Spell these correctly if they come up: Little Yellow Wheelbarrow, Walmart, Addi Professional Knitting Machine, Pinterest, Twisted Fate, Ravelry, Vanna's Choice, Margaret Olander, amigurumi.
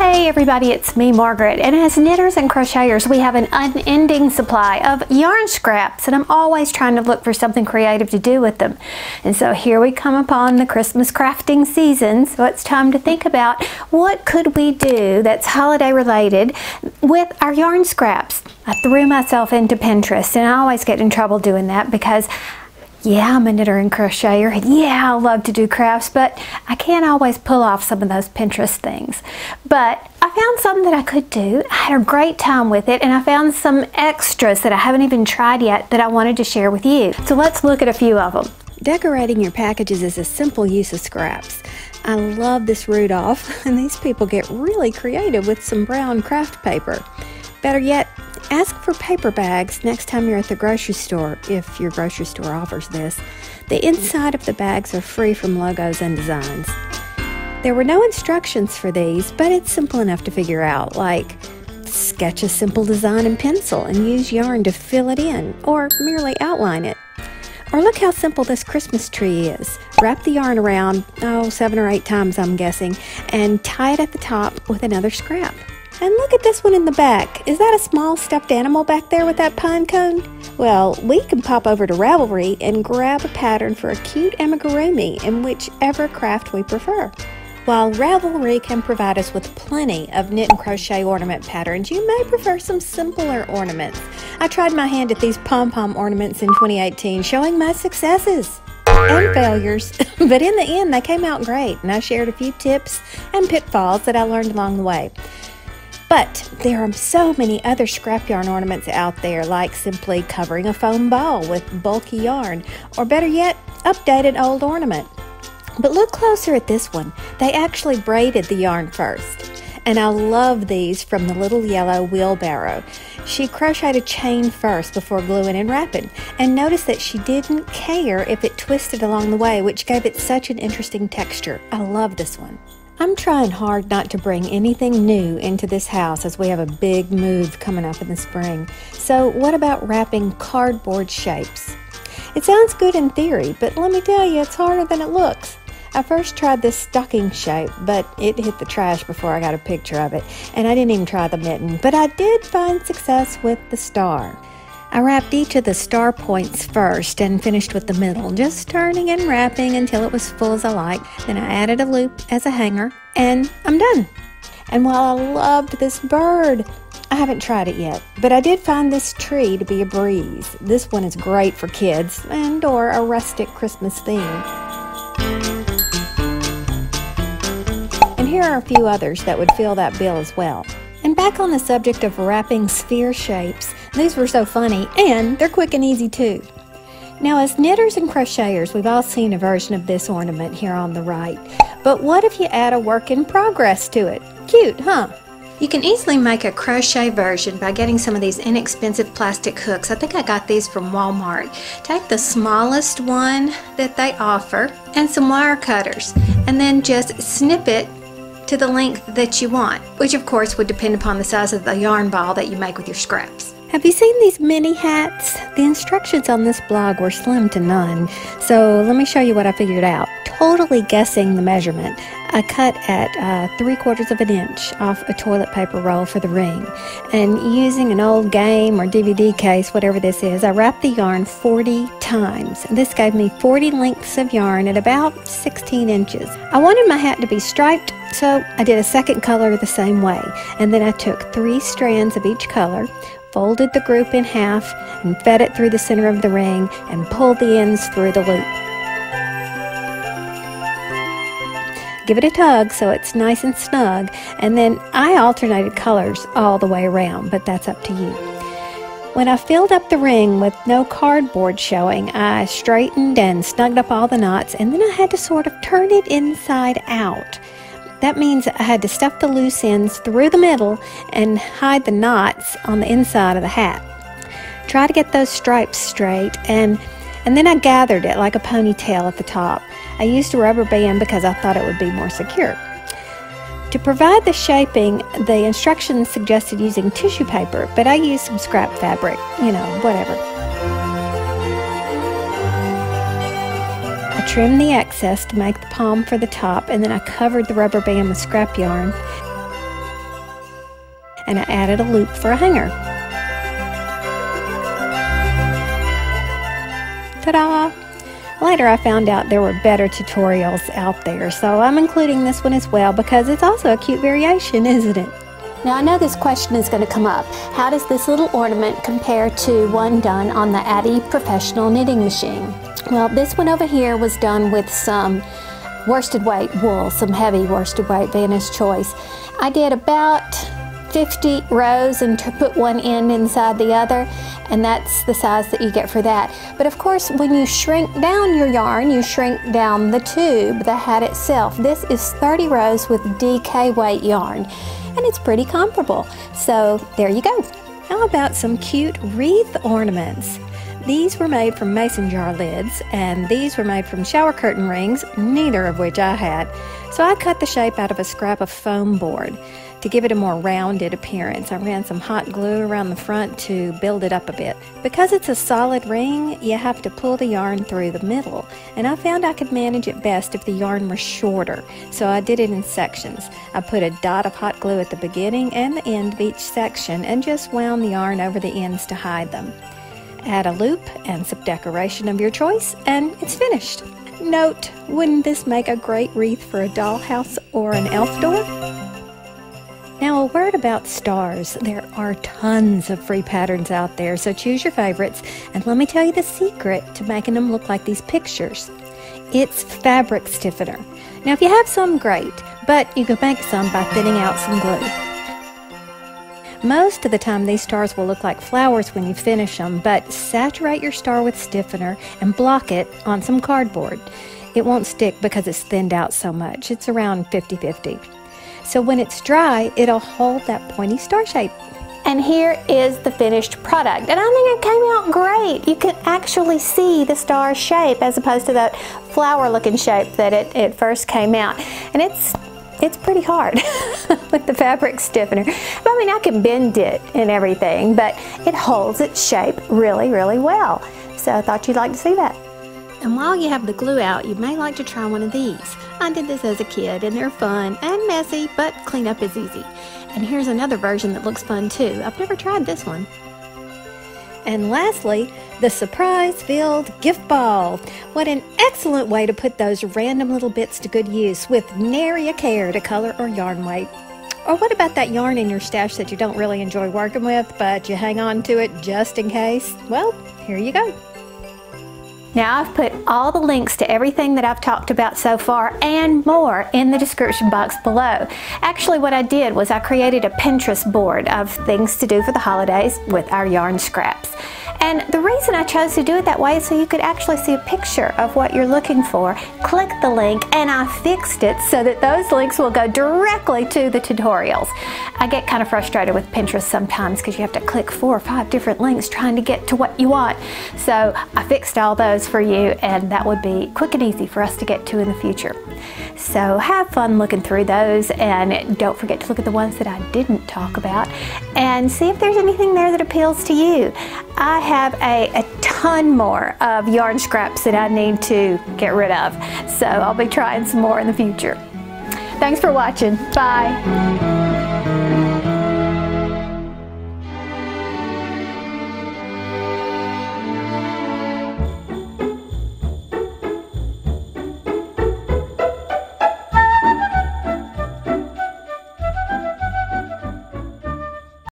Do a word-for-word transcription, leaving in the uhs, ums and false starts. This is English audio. Hey everybody, it's me Margaret, and as knitters and crocheters we have an unending supply of yarn scraps, and I'm always trying to look for something creative to do with them. And so here we come upon the Christmas crafting season, so it's time to think about what could we do that's holiday related with our yarn scraps. I threw myself into Pinterest, and I always get in trouble doing that because yeah, I'm a knitter and crocheter. Yeah, I love to do crafts, but I can't always pull off some of those Pinterest things. But I found something that I could do. I had a great time with it, and I found some extras that I haven't even tried yet that I wanted to share with you. So let's look at a few of them. Decorating your packages is a simple use of scraps. I love this Rudolph, and these people get really creative with some brown craft paper. Better yet, ask for paper bags next time you're at the grocery store, if your grocery store offers this. The inside of the bags are free from logos and designs. There were no instructions for these, but it's simple enough to figure out, like sketch a simple design in pencil and use yarn to fill it in, or merely outline it. Or look how simple this Christmas tree is. Wrap the yarn around, oh, seven or eight times I'm guessing, and tie it at the top with another scrap. And look at this one in the back. Is that a small stuffed animal back there with that pine cone? Well, we can pop over to Ravelry and grab a pattern for a cute amigurumi in whichever craft we prefer. While Ravelry can provide us with plenty of knit and crochet ornament patterns, you may prefer some simpler ornaments. I tried my hand at these pom-pom ornaments in twenty eighteen, showing my successes and failures, but in the end they came out great, and I shared a few tips and pitfalls that I learned along the way. But there are so many other scrap yarn ornaments out there, like simply covering a foam ball with bulky yarn, or better yet, updated old ornament. But look closer at this one. They actually braided the yarn first. And I love these from the Little Yellow Wheelbarrow. She crocheted a chain first before gluing and wrapping. And notice that she didn't care if it twisted along the way, which gave it such an interesting texture. I love this one. I'm trying hard not to bring anything new into this house as we have a big move coming up in the spring. So what about wrapping cardboard shapes? It sounds good in theory, but let me tell you, it's harder than it looks. I first tried this stocking shape, but it hit the trash before I got a picture of it, and I didn't even try the mitten, but I did find success with the star. I wrapped each of the star points first and finished with the middle, just turning and wrapping until it was full as I liked. Then I added a loop as a hanger, and I'm done. And while I loved this bird, I haven't tried it yet, but I did find this tree to be a breeze. This one is great for kids and or a rustic Christmas theme. And here are a few others that would fill that bill as well. And back on the subject of wrapping sphere shapes, these were so funny, and they're quick and easy too. Now, as knitters and crocheters, we've all seen a version of this ornament here on the right. But what if you add a work in progress to it? Cute, huh? You can easily make a crochet version by getting some of these inexpensive plastic hooks. I think I got these from Walmart. Take the smallest one that they offer and some wire cutters, and then just snip it to the length that you want, which of course would depend upon the size of the yarn ball that you make with your scraps. Have you seen these mini hats? The instructions on this blog were slim to none, so let me show you what I figured out. Totally guessing the measurement, I cut at uh, three quarters of an inch off a toilet paper roll for the ring, and using an old game or D V D case, whatever this is, I wrapped the yarn forty times. This gave me forty lengths of yarn at about sixteen inches. I wanted my hat to be striped, so I did a second color the same way, and then I took three strands of each color, folded the group in half, and fed it through the center of the ring, and pulled the ends through the loop. Give it a tug so it's nice and snug, and then I alternated colors all the way around, but that's up to you. When I filled up the ring with no cardboard showing, I straightened and snugged up all the knots, and then I had to sort of turn it inside out. That means I had to stuff the loose ends through the middle and hide the knots on the inside of the hat. Try to get those stripes straight, and, and then I gathered it like a ponytail at the top. I used a rubber band because I thought it would be more secure. To provide the shaping, the instructions suggested using tissue paper, but I used some scrap fabric, you know, whatever. I trimmed the excess to make the palm for the top, and then I covered the rubber band with scrap yarn. and I added a loop for a hanger. Ta-da! Later I found out there were better tutorials out there, so I'm including this one as well because it's also a cute variation, isn't it? Now I know this question is going to come up. How does this little ornament compare to one done on the Addi Professional Knitting Machine? Well, this one over here was done with some worsted weight wool, some heavy worsted weight, Vanna's Choice. I did about fifty rows and put one end inside the other, and that's the size that you get for that. But of course, when you shrink down your yarn, you shrink down the tube, the hat itself. This is thirty rows with D K weight yarn, and it's pretty comparable. So there you go. How about some cute wreath ornaments? These were made from mason jar lids, and these were made from shower curtain rings, neither of which I had. So I cut the shape out of a scrap of foam board to give it a more rounded appearance. I ran some hot glue around the front to build it up a bit. Because it's a solid ring, you have to pull the yarn through the middle, and I found I could manage it best if the yarn were shorter, so I did it in sections. I put a dot of hot glue at the beginning and the end of each section and just wound the yarn over the ends to hide them. Add a loop and some decoration of your choice, and it's finished. Note, wouldn't this make a great wreath for a dollhouse or an elf door? Now, a word about stars. There are tons of free patterns out there, so choose your favorites. And let me tell you the secret to making them look like these pictures. It's fabric stiffener. Now, if you have some, great, but you can make some by thinning out some glue. Most of the time, these stars will look like flowers when you finish them, but saturate your star with stiffener and block it on some cardboard. It won't stick because it's thinned out so much. It's around fifty fifty. So when it's dry, it'll hold that pointy star shape. And here is the finished product. And I think it came out great. You can actually see the star shape as opposed to that flower-looking shape that it, it first came out. And it's it's pretty hard with the fabric stiffener. But I mean, I can bend it and everything, but it holds its shape really, really well. So I thought you'd like to see that. And while you have the glue out, you may like to try one of these. I did this as a kid, and they're fun and messy, but cleanup is easy. And here's another version that looks fun too. I've never tried this one. And lastly, the surprise-filled gift ball. What an excellent way to put those random little bits to good use with nary a care to color or yarn weight. Or what about that yarn in your stash that you don't really enjoy working with, but you hang on to it just in case? Well, here you go. Now I've put all the links to everything that I've talked about so far and more in the description box below. Actually, what I did was I created a Pinterest board of things to do for the holidays with our yarn scraps. And the reason I chose to do it that way is so you could actually see a picture of what you're looking for. Click the link, and I fixed it so that those links will go directly to the tutorials. I get kind of frustrated with Pinterest sometimes because you have to click four or five different links trying to get to what you want. So I fixed all those for you, and that would be quick and easy for us to get to in the future. So have fun looking through those, and don't forget to look at the ones that I didn't talk about and see if there's anything there that appeals to you. I have a, a ton more of yarn scraps that I need to get rid of, so I'll be trying some more in the future. Thanks for watching. Bye.